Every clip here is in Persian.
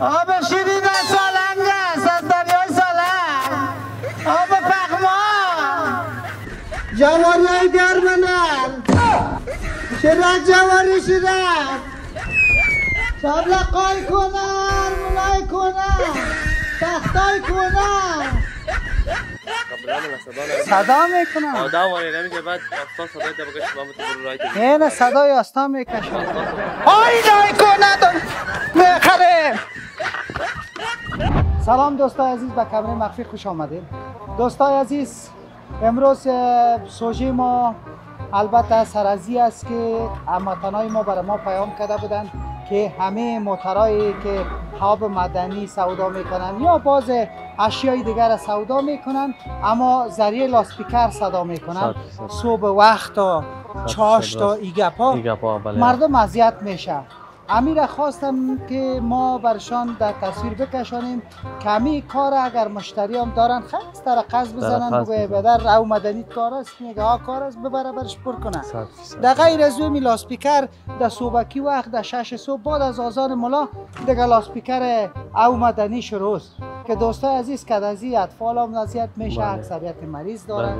آب شیرین سالنگ است از دریای سالنگ، آب فخمار جوانی های درمنم شیرک جوانی شیرک شبل قای کنن، مولای کنن، تختای کنن صدا میکنم آدم وای نمیگه بعد اصلا صدای دبگه شما متبرو رای دیگه اینه صدای آستا میکشم آی نای کنه میخره. سلام دوستای عزیز، به کمره مخفی خوش آمدید. دوستای عزیز، امروز سوژه ما البته سرازی است که هموطنای ما برای ما پیام کرده بودند که همه موترایی که حاب مدنی سودا میکنن یا باز اشیای دیگر را سودا میکنن اما ذریعه لاستیکر صدا میکنن، صبح وقت تا چاش تا ایگپا مردم اذیت میشه. امیر خواستم که ما برشان در تصویر بکشانیم، کمی کار اگر مشتری هم دارن خاص در قز بزنن بگه بدر رو مدنی کار است، میگه ها کار است ببره برش پر کنه. در غیر از این لاسپیکر در صبحکی وقت در 6 صبح بعد از آذان ملا دیگه لاسپیکر او مدنی شروع است که دوستای عزیز که از این اطفال هم نصیحت میشه، اکثریت مریض دارن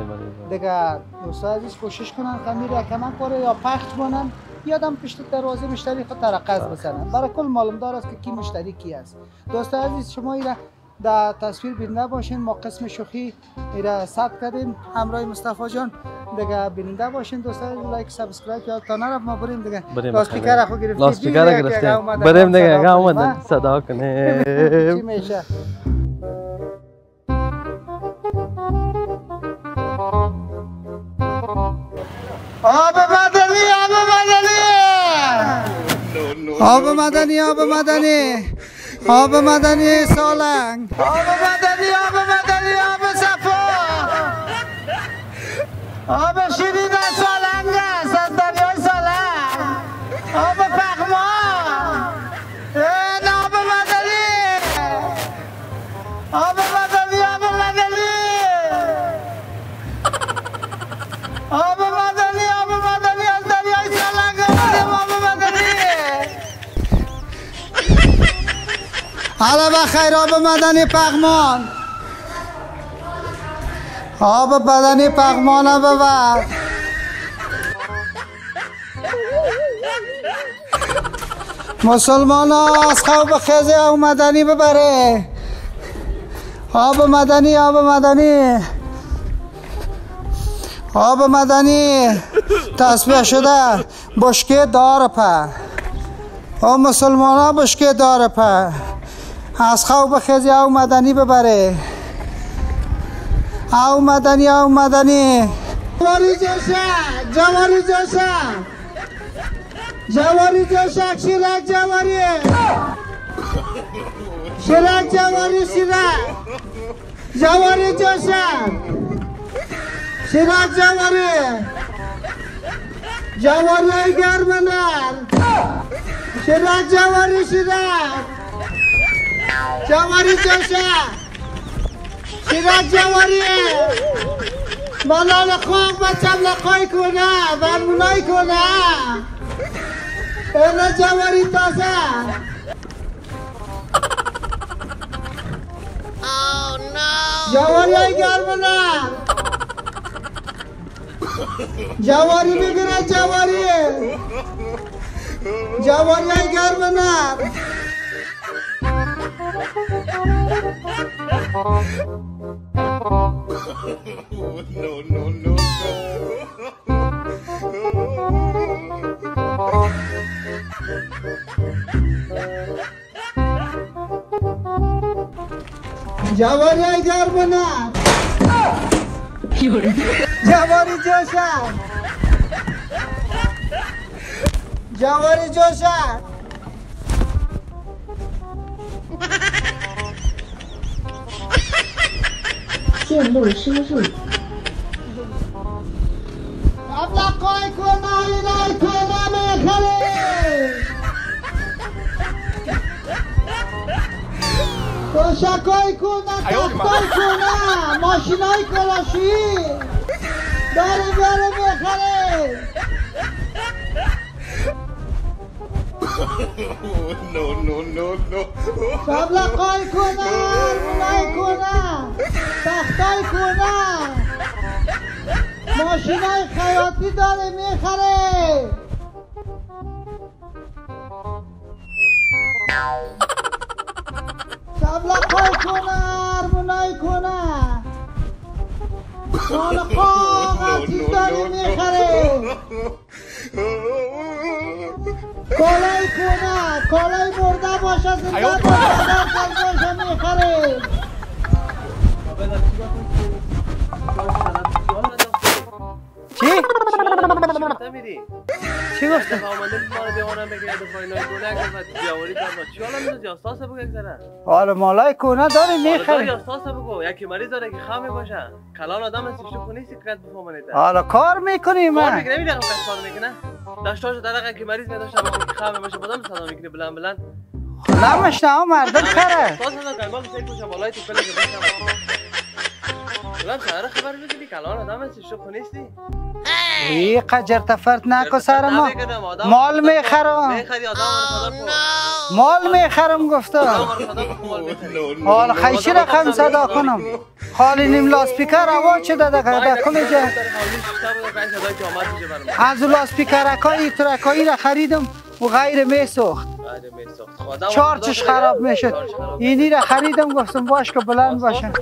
دیگه. دوستای عزیز کوشش کنن کمی رکمن کار یا پخش کنن یادم پشت دروازه مشتری خود ترقص بزنن، برای کل معلوم دار است که کی مشتری کی است. دوستای عزیز، شما ایره در تصویر بیننده باشین، ما قسم شوخی ایره ثبت کردیم همراه مصطفی جان دیگه. بیننده باشین دوستای، لایک سابسکرایب یادتان نره. ما بریم دیگه، لاستیکر خود گرفتیم، لاستیکر گرفتیم، بریم دیگه اگه اومدن صدا کنیم چی میشه. آب مدنی، آب مدنی، آب مدنی سالنگ، آب مدنی، آب مدنی، آب صفا، آب شیرین سالنگ است از دریای سالنگ، آب فخمار، این آب مدنی، آب مدنی، آب مدنی، آب مدنی، آب مدنی از دریای سالنگ است، آب مدنی. حالا بخیر. آب مدنی پغمان، آب بدنی پغمانه ببر. مسلمان ها از خواب خیزه آب مدنی ببره. آب مدنی، آب مدنی، آب مدنی تسبیح شده بشکه داره په او مسلمان ها بشکه داره په. از خواب خیزی او مدنی ببره، او مدنی، او مدنی. جواری جوشک، جواری جوشک، جواری جوشک، شیرک جواری، شیرک جواری، شیرک جواری جوشک، شیرک جواری، جواری گرمنن، شیرک جواری، شیرک جواری جوشه، شیرک جواری، مالان خواه بچم لقای کنه، برمونای کنه، اینه جواری تازه. جواری های گرمونه، جواری بگیره، جواری، جواری های گرمونه. جواری های گرمونم، جواری جوشم، جواری جوشم،线路修复。阿爸，快过来！来，快来，没看嘞！多少快过来！快过来！马西来，过来西！来来来，没看嘞！ نو نو نو نو فابلقاي كونا ولاي كونا تختاي كونا ماشينای خیاطی داره میخره فابلقاي كونا ولاي كونا فابلقاي چیز داره میخره کلای کونه کلای مرده باشه زنده باشه باشه میخره چی؟ چی گفته؟ آره مالای کونه داره میخره یکی مریض داره که خامه باشه کلان آدم هستی شکو نیستی که بفهمانیده آره کار میکنی من کار میکنه میدقم کس کار میکنه داشتاشو دقیقه که مریض میداشته باشه که خامه باشه بودم صدا میکنه بلند بلند نمش نهو مردم کره بلند سهره خبر بگیری کلان آدم هستی شکو نیستی ای قجر تفرد نکو سر ما مال میخرم مال میخرم گفتم حال خیشی رقم صدا کنم خالی نیم لاسپیکر روا شده دقیقه کلی جه از لاسپیکرکایی ترکایی را خریدم و غیر میسوخت چارچش خراب میشد اینی را خریدم گفتم باش که بلند باشم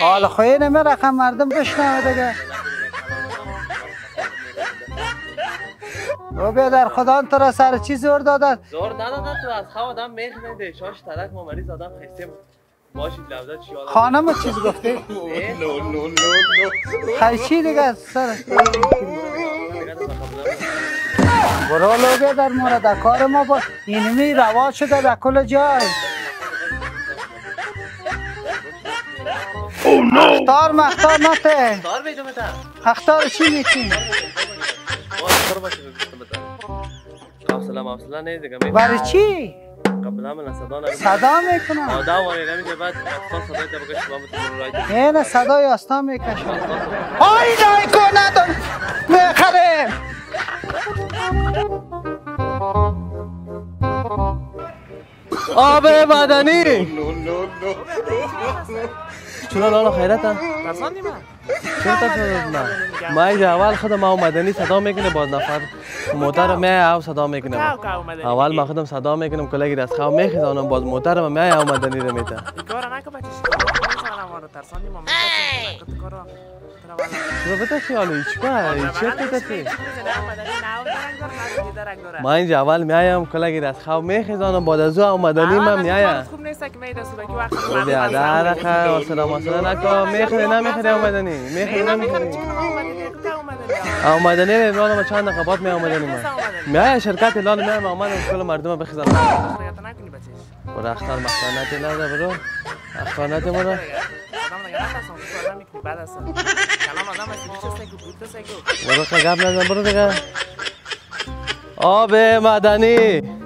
حال خویه نمی رقم مردم بشنوه دیگه او بیادر خدا تو را سر چی زور دادن؟ زور ندادن تو از خواه آدم میخ نده شاش ترک ما مریض آدم خیسته بود باشید لبزه چی آدم خانم چیز گفته؟ خیشی دیگه از سر برو لو بیادر مورد کار ما با اینمی رواج شده در کل جای اختار مختار نته اختار بیدو بتا اختار چی میکنی؟ برای چی؟ صدا میکنم اینه صدای آستا میکشم آی دای کنه میخرم آب بدنی چرا لالا خیرتا؟ ترسان نیمه؟ چرا ترسان نیمه؟ ما اینجا اول خود ما اومدنی صدا میکنه باز نفر موتر میای او صدا میکنه اول ما خودم صدا میکنم کلگی دست خواه میخیزانم باز موتر ما میای اومدنی رو میته کار نکن بچه ترسان نیمه چرا بتا خیالوی چکا؟ چرا بتا خیالوی؟ ما اینجا اول میایم کلگی دست خواه میخیزانم باز از او اومدنی من میایم بیادر خیلی واسلا ماسلا نکن میخوری نمیخوری اومدنی میخوری نمیخوری اومدنی ایران ما چند نقبات می اومدنی من میای شرکت ایران میام اومدن کل مردم بخیزن برو اختار مختانت نده برو اختانت برو برو که گپ نزن برو دیگه آب مدنی